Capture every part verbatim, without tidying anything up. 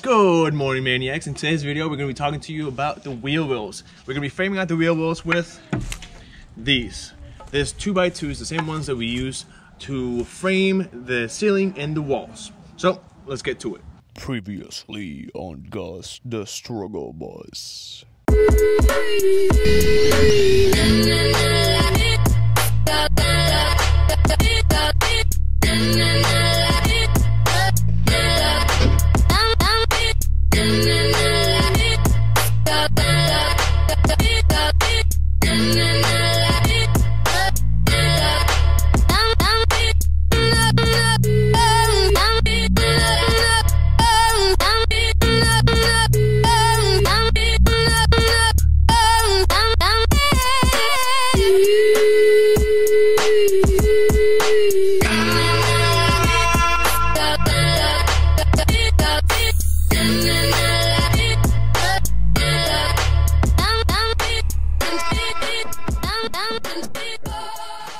Good morning, Maniacs. In today's video, we're going to be talking to you about the wheel wells. We're going to be framing out the wheel wells with these. There's two by twos, the same ones that we use to frame the ceiling and the walls. So, let's get to it. Previously on Gus the Struggle Boss.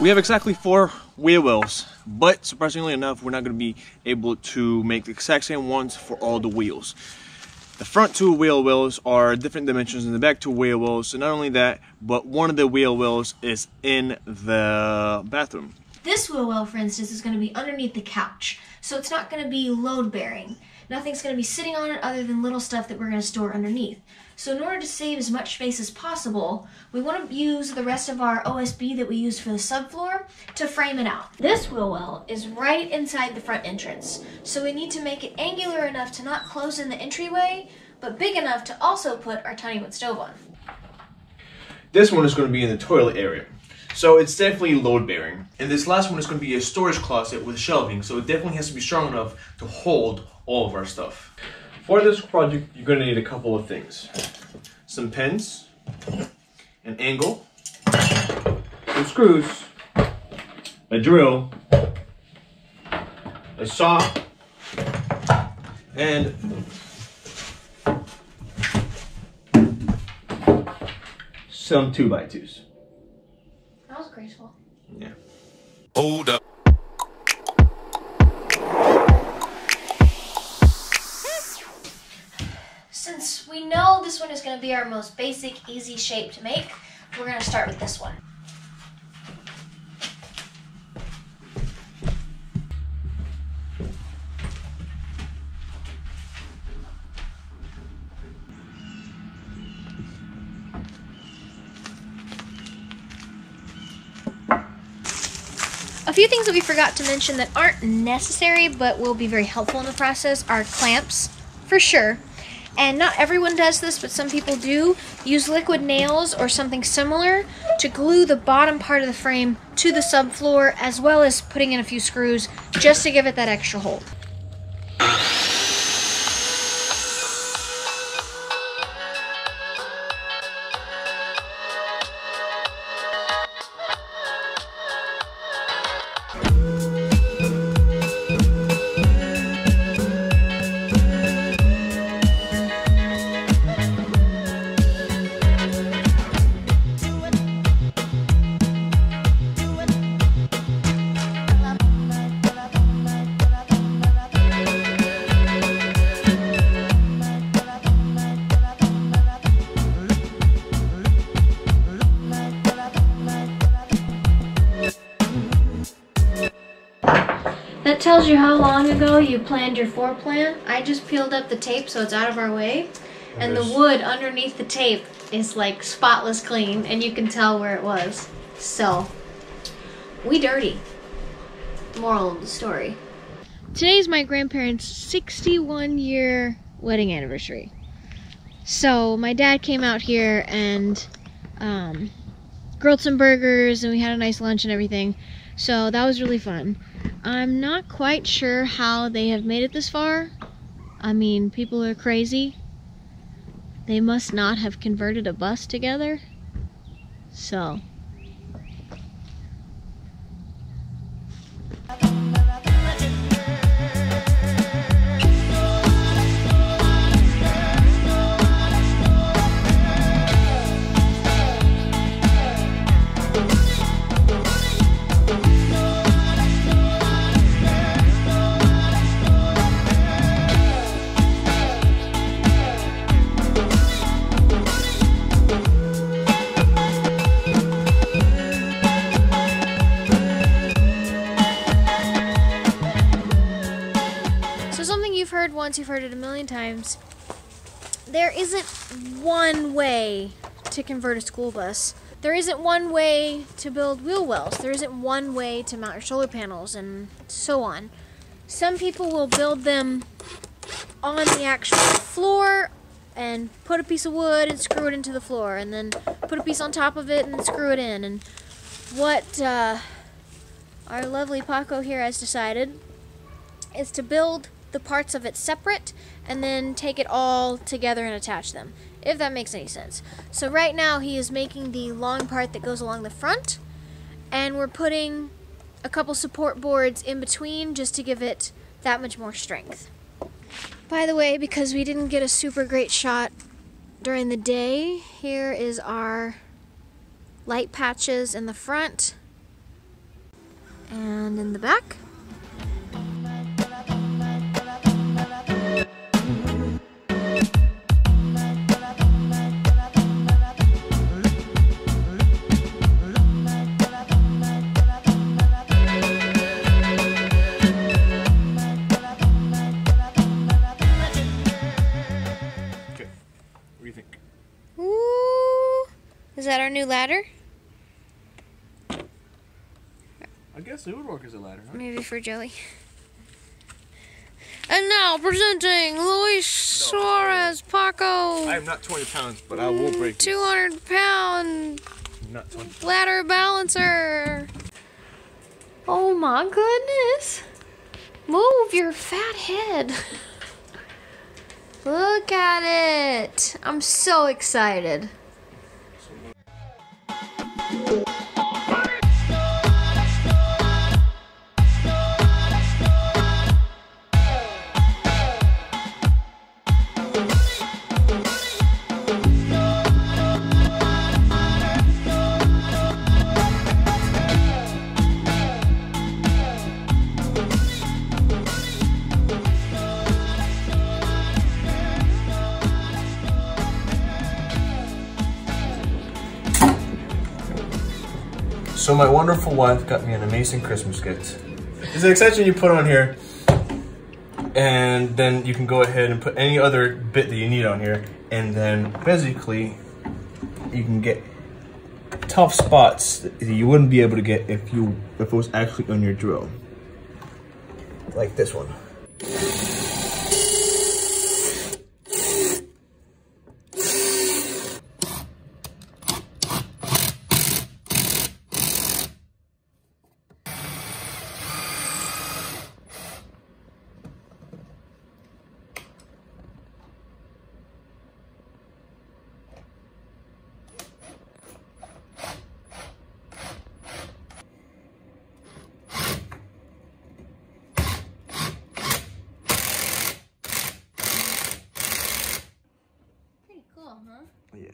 We have exactly four wheel wells, but surprisingly enough, we're not going to be able to make the exact same ones for all the wheels. The front two wheel wells are different dimensions than the back two wheel wells, so not only that, but one of the wheel wells is in the bathroom. This wheel well, for instance, is going to be underneath the couch, so it's not going to be load-bearing. Nothing's going to be sitting on it other than little stuff that we're going to store underneath. So in order to save as much space as possible, we want to use the rest of our O S B that we used for the subfloor to frame it out. This wheel well is right inside the front entrance, so we need to make it angular enough to not close in the entryway, but big enough to also put our tiny wood stove on. This one is going to be in the toilet area, so it's definitely load-bearing. And this last one is going to be a storage closet with shelving, so it definitely has to be strong enough to hold all of our stuff. For this project, you're going to need a couple of things. Some pins, an angle, some screws, a drill, a saw, and some two by twos. That was graceful. Yeah. Hold up. Since we know this one is going to be our most basic, easy shape to make, we're going to start with this one. A few things that we forgot to mention that aren't necessary but will be very helpful in the process are clamps, for sure. And not everyone does this, but some people do. Use liquid nails or something similar to glue the bottom part of the frame to the subfloor, as well as putting in a few screws just to give it that extra hold. That tells you how long ago you planned your floor plan. I just peeled up the tape so it's out of our way. And the wood underneath the tape is like spotless clean and you can tell where it was. So, we dirty. Moral of the story. Today's my grandparents' sixty-one year wedding anniversary. So, my dad came out here and um, grilled some burgers and we had a nice lunch and everything. So, that was really fun. I'm not quite sure how they have made it this far. I mean, people are crazy. They must not have converted a bus together. So. once, you've heard it a million times. There isn't one way to convert a school bus. There isn't one way to build wheel wells. There isn't one way to mount your solar panels and so on. Some people will build them on the actual floor and put a piece of wood and screw it into the floor, and then put a piece on top of it and screw it in. And what uh, our lovely Paco here has decided is to build the parts of it separate and then take it all together and attach them, if that makes any sense. So right now he is making the long part that goes along the front, and we're putting a couple support boards in between just to give it that much more strength. By the way, because we didn't get a super great shot during the day, here is our light patches in the front and in the back. Is that our new ladder? I guess it would work as a ladder, huh? Maybe for Joey. And now presenting Luis no, Suarez Paco. I am not twenty pounds, but I will break two hundred pound not twenty pounds. Ladder balancer. Oh my goodness. Move your fat head. Look at it. I'm so excited. So my wonderful wife got me an amazing Christmas gift. There's an extension you put on here, and then you can go ahead and put any other bit that you need on here, and then basically you can get tough spots that you wouldn't be able to get if you if it was actually on your drill. Like this one. Yeah.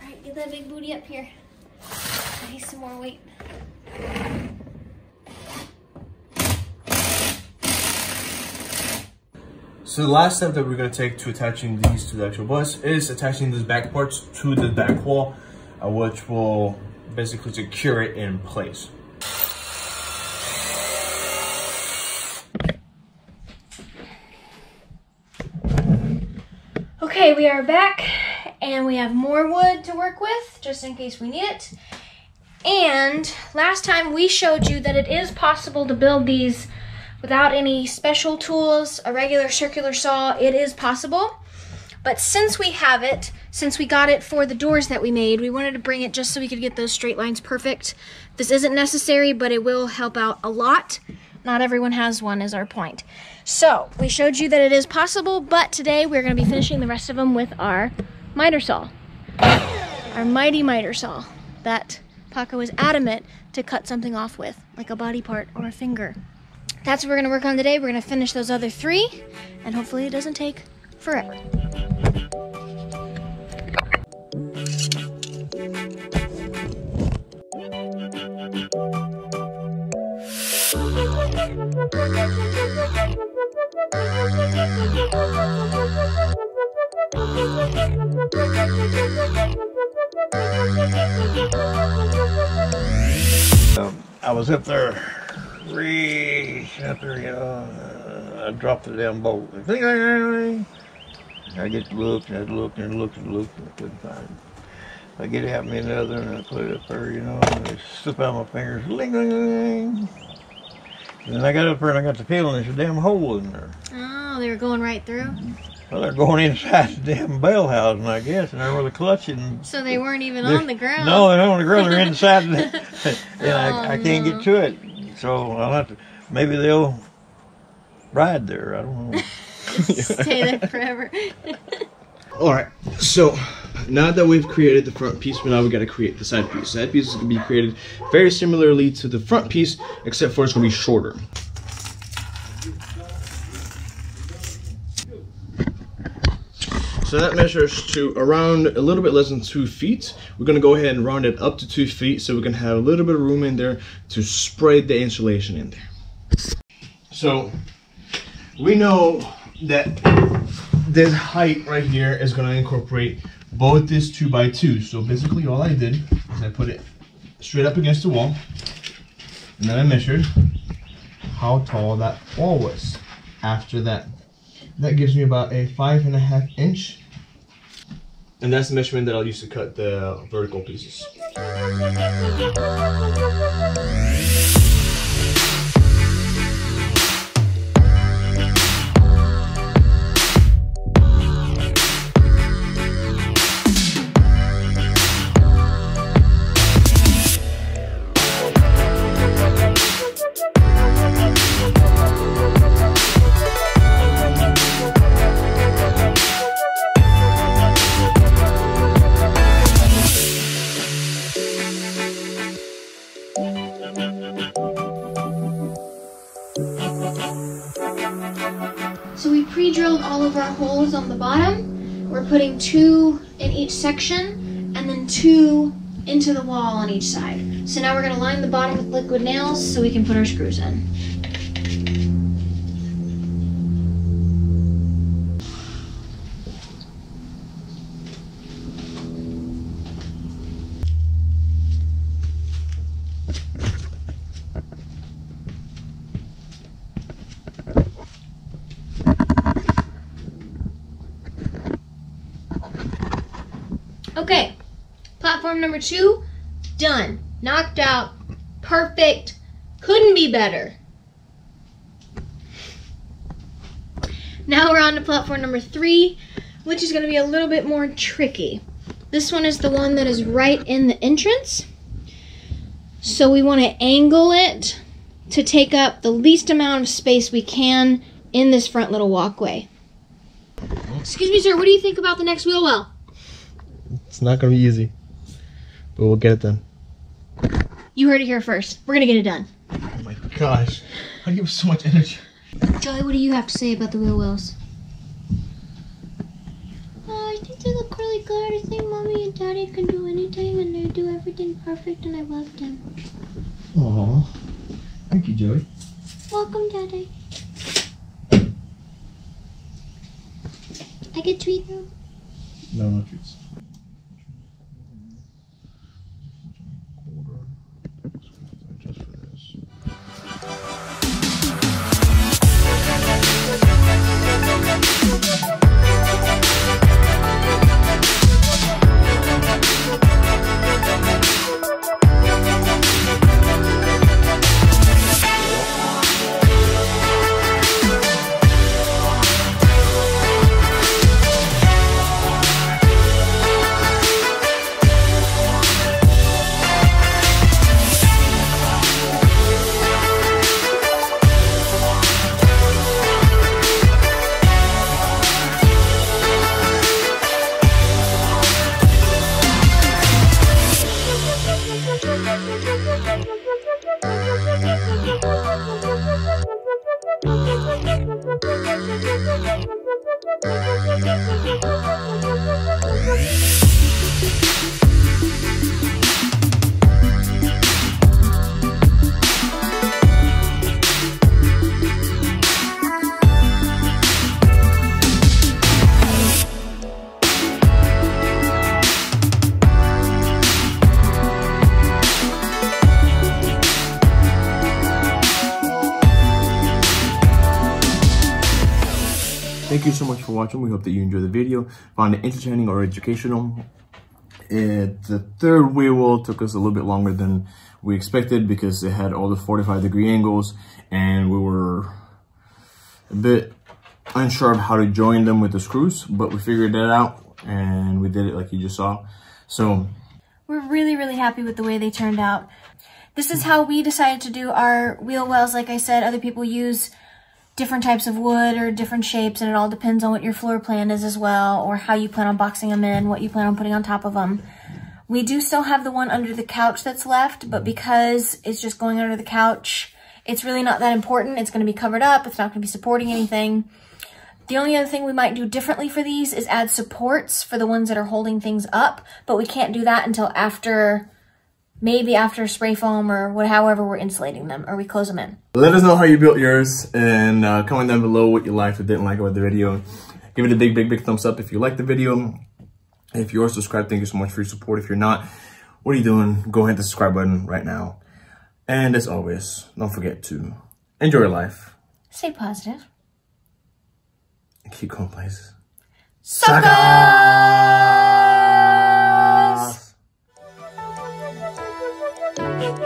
Alright, get that big booty up here. I need some more weight. So the last step that we're going to take to attaching these to the actual bus is attaching these back parts to the back wall, uh, which will basically secure it in place. Okay, we are back, and we have more wood to work with, just in case we need it. And last time we showed you that it is possible to build these without any special tools, a regular circular saw, it is possible. But since we have it, since we got it for the doors that we made, we wanted to bring it just so we could get those straight lines perfect. This isn't necessary, but it will help out a lot. Not everyone has one, is our point. So, we showed you that it is possible, but today we're going to be finishing the rest of them with our miter saw. Our mighty miter saw that Paco is adamant to cut something off with, like a body part or a finger. That's what we're going to work on today. We're going to finish those other three, and hopefully it doesn't take forever. Um, I was up there Reach up there, uh, I dropped the damn bolt. I just looked and I looked and looked and looked and I couldn't find it. I get out me another and I put it up there, you know, and I slip out my fingers, ling, ling, ling. And then I got up there and I got the peel and there's a damn hole in there. Oh, they were going right through? Well, they're going inside the damn bell housing, I guess, and they're really clutching. So they weren't even on the ground? No, they're not on the ground, they're inside the, and I, oh, I can't no. get to it. So I'll have to, maybe they'll ride there, I don't know. Stay there forever. All right, so now that we've created the front piece, well, now we've got to create the side piece. Side piece is going to be created very similarly to the front piece, except for it's going to be shorter. So that measures to around a little bit less than two feet. We're going to go ahead and round it up to two feet so we can have a little bit of room in there to spread the insulation in there. So we know that this height right here is going to incorporate both this two by two. So basically all I did is I put it straight up against the wall and then I measured how tall that wall was after that. That gives me about a five and a half inch. And that's the measurement that I'll use to cut the vertical pieces. So we pre-drilled all of our holes on the bottom. We're putting two in each section and then two into the wall on each side. So now we're going to line the bottom with liquid nails so we can put our screws in. Okay, platform number two, done. Knocked out, perfect, couldn't be better. Now we're on to platform number three, which is gonna be a little bit more tricky. This one is the one that is right in the entrance. So we wanna angle it to take up the least amount of space we can in this front little walkway. Excuse me, sir, what do you think about the next wheel well? It's not going to be easy, but we'll get it done. You heard it here first. We're going to get it done. Oh my gosh. I give so much energy. Joey, what do you have to say about the wheel wells? Oh, I think they look really good. I think Mommy and Daddy can do anything, and they do everything perfect, and I love them. Aww. Thank you, Joey. Welcome, Daddy. I get treat them? No, no treats. Thank you so much for watching. We hope that you enjoyed the video, found it entertaining or educational. It, the third wheel took us a little bit longer than we expected because it had all the forty-five degree angles and we were a bit unsure of how to join them with the screws, but we figured that out and we did it like you just saw. So we're really, really happy with the way they turned out. This is how we decided to do our wheel wells. Like I said, other people use different types of wood or different shapes, and it all depends on what your floor plan is as well, or how you plan on boxing them in, what you plan on putting on top of them. We do still have the one under the couch that's left, but because it's just going under the couch, it's really not that important. It's gonna be covered up. It's not gonna be supporting anything. The only other thing we might do differently for these is add supports for the ones that are holding things up, but we can't do that until after, maybe after spray foam or what, however we're insulating them or we close them in. Let us know how you built yours, and uh, comment down below what you liked or didn't like about the video. Give it a big, big, big thumbs up if you liked the video. If you are subscribed, thank you so much for your support. If you're not, what are you doing? Go hit the subscribe button right now. And as always, don't forget to enjoy your life. Stay positive. Keep going, please. Suckers!